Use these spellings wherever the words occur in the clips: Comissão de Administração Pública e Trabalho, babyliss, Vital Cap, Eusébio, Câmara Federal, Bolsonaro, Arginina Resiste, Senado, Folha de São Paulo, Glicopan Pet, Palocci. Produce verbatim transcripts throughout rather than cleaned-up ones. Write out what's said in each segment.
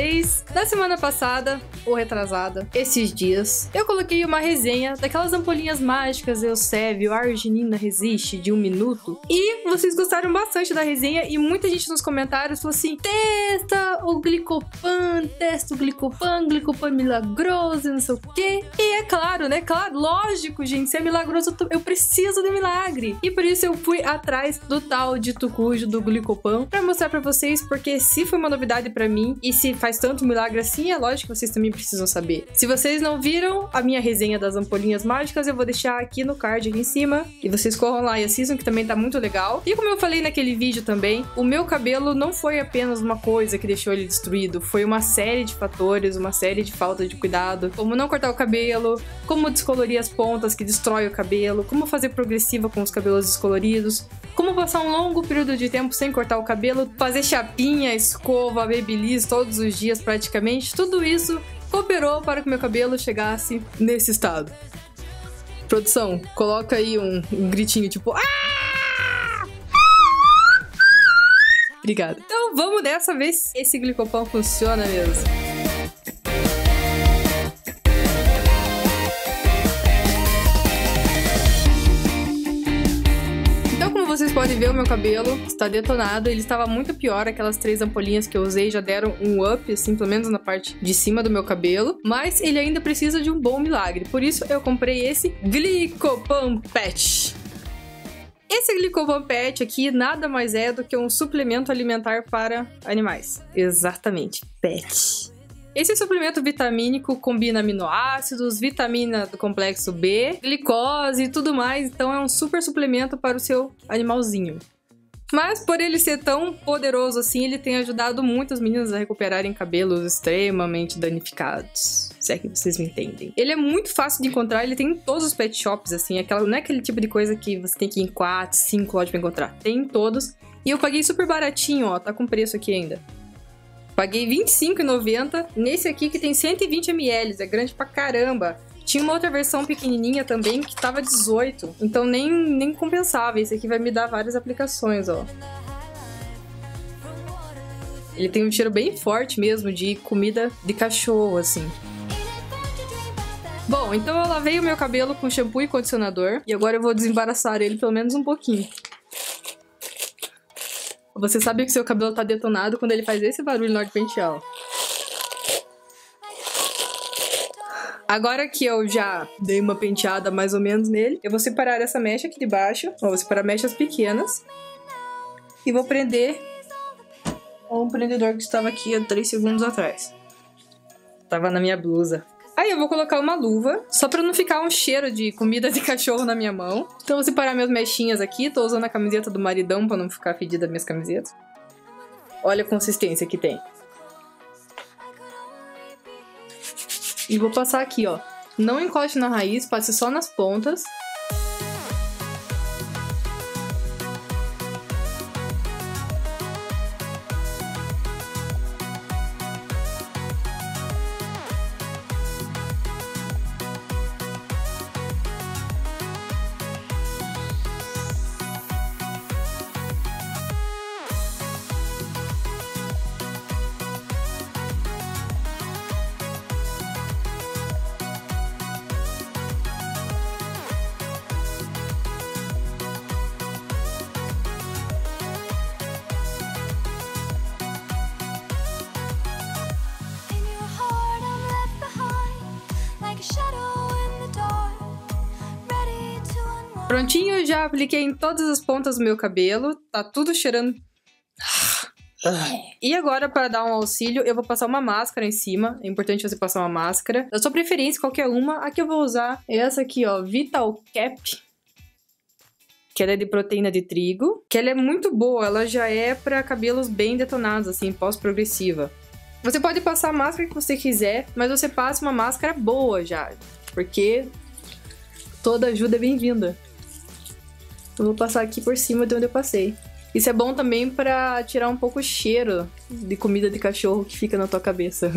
vocês, na semana passada, ou retrasada, esses dias, eu coloquei uma resenha daquelas ampolinhas mágicas Eusébio, Arginina Resiste, de um minuto, e vocês gostaram bastante da resenha, e muita gente nos comentários falou assim, testa o Glicopan, testa o Glicopan, Glicopan milagroso, não sei o quê. E é claro, né, claro, lógico, gente, se é milagroso, eu preciso de milagre. E por isso eu fui atrás do tal de tucujo do Glicopan, pra mostrar pra vocês, porque se foi uma novidade pra mim, e se faz tanto milagre assim, é lógico que vocês também precisam saber. Se vocês não viram a minha resenha das ampolinhas mágicas, eu vou deixar aqui no card aqui em cima, e vocês corram lá e assistam, que também tá muito legal. E como eu falei naquele vídeo também, o meu cabelo não foi apenas uma coisa que deixou ele destruído, foi uma série de fatores, uma série de falta de cuidado, como não cortar o cabelo, como descolorir as pontas que destrói o cabelo, como fazer progressiva com os cabelos descoloridos, como passar um longo período de tempo sem cortar o cabelo, fazer chapinha, escova, babyliss todos os dias praticamente, tudo isso cooperou para que meu cabelo chegasse nesse estado. Produção, coloca aí um, um gritinho tipo... Aaah! Obrigada. Então vamos dessa vez, esse Glicopan funciona mesmo. Vocês podem ver, o meu cabelo está detonado, ele estava muito pior, aquelas três ampolinhas que eu usei já deram um up, assim, pelo menos na parte de cima do meu cabelo, mas ele ainda precisa de um bom milagre, por isso eu comprei esse Glicopan Pet. Esse Glicopan Pet aqui nada mais é do que um suplemento alimentar para animais, exatamente, pet. Esse suplemento vitamínico combina aminoácidos, vitamina do complexo B, glicose e tudo mais, então é um super suplemento para o seu animalzinho. Mas por ele ser tão poderoso assim, ele tem ajudado muitas meninas a recuperarem cabelos extremamente danificados. Se é que vocês me entendem. Ele é muito fácil de encontrar, ele tem em todos os pet shops, assim, aquela, não é aquele tipo de coisa que você tem que ir em quatro, cinco lojas para encontrar. Tem em todos. E eu paguei super baratinho, ó, tá com preço aqui ainda. Paguei vinte e cinco reais e noventa centavos nesse aqui que tem cento e vinte mililitros, é grande pra caramba. Tinha uma outra versão pequenininha também que tava dezoito reais, então nem, nem compensava. Esse aqui vai me dar várias aplicações, ó. Ele tem um cheiro bem forte mesmo de comida de cachorro, assim. Bom, então eu lavei o meu cabelo com shampoo e condicionador e agora eu vou desembaraçar ele pelo menos um pouquinho. Você sabe que seu cabelo tá detonado quando ele faz esse barulho na hora de pentear, ó. Agora que eu já dei uma penteada mais ou menos nele, eu vou separar essa mecha aqui de baixo. Ó, vou separar mechas pequenas. E vou prender o prendedor que estava aqui há três segundos atrás. Tava na minha blusa. Aí eu vou colocar uma luva, só pra não ficar um cheiro de comida de cachorro na minha mão. Então eu vou separar minhas mechinhas aqui, tô usando a camiseta do maridão pra não ficar fedida minhas camisetas. Olha a consistência que tem. E vou passar aqui, ó. Não encoste na raiz, passe só nas pontas. Prontinho, já apliquei em todas as pontas do meu cabelo, tá tudo cheirando. E agora, para dar um auxílio, eu vou passar uma máscara em cima, é importante você passar uma máscara. Da sua preferência, qualquer uma, a que eu vou usar é essa aqui, ó, Vital Cap, que ela é de proteína de trigo, que ela é muito boa, ela já é para cabelos bem detonados, assim, pós-progressiva. Você pode passar a máscara que você quiser, mas você passa uma máscara boa já, porque toda ajuda é bem-vinda. Eu vou passar aqui por cima de onde eu passei. Isso é bom também pra tirar um pouco o cheiro de comida de cachorro que fica na tua cabeça.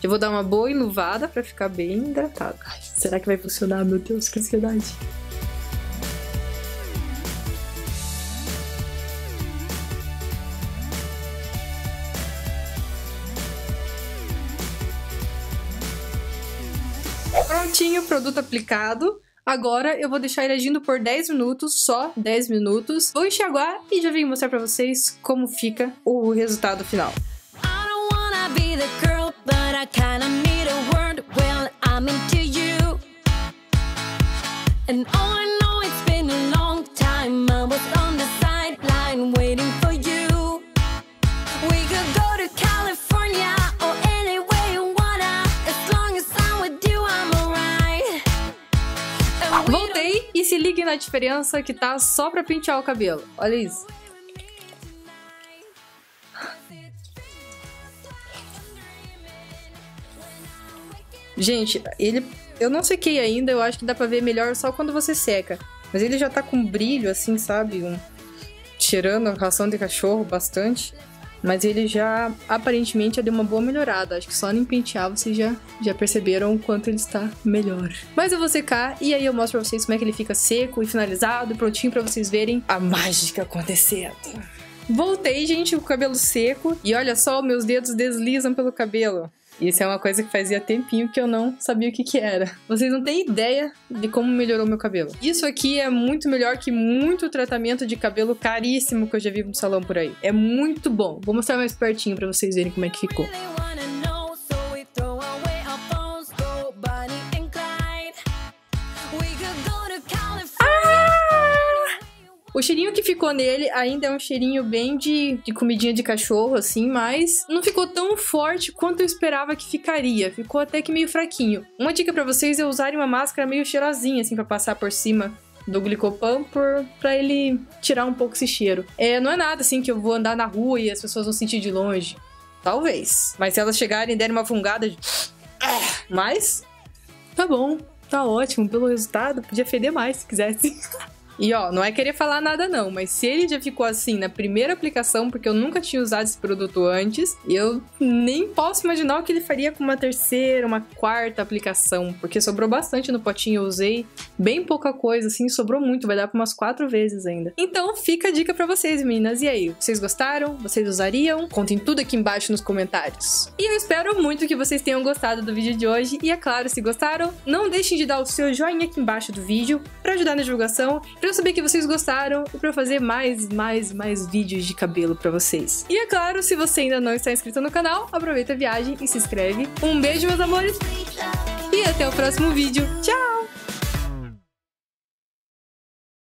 Eu vou dar uma boa enluvada pra ficar bem hidratado. Ai, será que vai funcionar? Meu Deus, que ansiedade. Prontinho o produto aplicado. Agora eu vou deixar ele agindo por dez minutos, só dez minutos. Vou enxaguar e já vim mostrar pra vocês como fica o resultado final. Voltei e se liguem na diferença que tá só pra pentear o cabelo. Olha isso. Gente, ele... eu não sequei ainda, eu acho que dá pra ver melhor só quando você seca. Mas ele já tá com brilho, assim, sabe? Um... cheirando a ração de cachorro bastante. Mas ele já, aparentemente, já deu uma boa melhorada. Acho que só nem pentear vocês já, já perceberam o quanto ele está melhor. Mas eu vou secar e aí eu mostro pra vocês como é que ele fica seco e finalizado, prontinho pra vocês verem a mágica acontecendo. Voltei, gente, com o cabelo seco. E olha só, meus dedos deslizam pelo cabelo. Isso é uma coisa que fazia tempinho que eu não sabia o que que era. Vocês não têm ideia de como melhorou meu cabelo. Isso aqui é muito melhor que muito tratamento de cabelo caríssimo que eu já vi no salão por aí. É muito bom. Vou mostrar mais pertinho pra vocês verem como é que ficou. O cheirinho que ficou nele ainda é um cheirinho bem de, de comidinha de cachorro, assim, mas não ficou tão forte quanto eu esperava que ficaria. Ficou até que meio fraquinho. Uma dica pra vocês é usarem uma máscara meio cheirosinha, assim, pra passar por cima do Glicopan por, pra ele tirar um pouco esse cheiro. É, não é nada, assim, que eu vou andar na rua e as pessoas vão sentir de longe. Talvez. Mas se elas chegarem e derem uma fungada de... Mas, tá bom, tá ótimo. Pelo resultado, podia feder mais se quisesse. E ó, não é querer falar nada não, mas se ele já ficou assim na primeira aplicação, porque eu nunca tinha usado esse produto antes, eu nem posso imaginar o que ele faria com uma terceira, uma quarta aplicação, porque sobrou bastante no potinho, eu usei bem pouca coisa, assim, sobrou muito, vai dar pra umas quatro vezes ainda. Então fica a dica pra vocês, meninas, e aí? Vocês gostaram? Vocês usariam? Contem tudo aqui embaixo nos comentários. E eu espero muito que vocês tenham gostado do vídeo de hoje, e é claro, se gostaram, não deixem de dar o seu joinha aqui embaixo do vídeo, pra ajudar na divulgação, pra eu saber que vocês gostaram e pra fazer mais, mais, mais vídeos de cabelo pra vocês. E é claro, se você ainda não está inscrito no canal, aproveita a viagem e se inscreve. Um beijo, meus amores, e até o próximo vídeo. Tchau!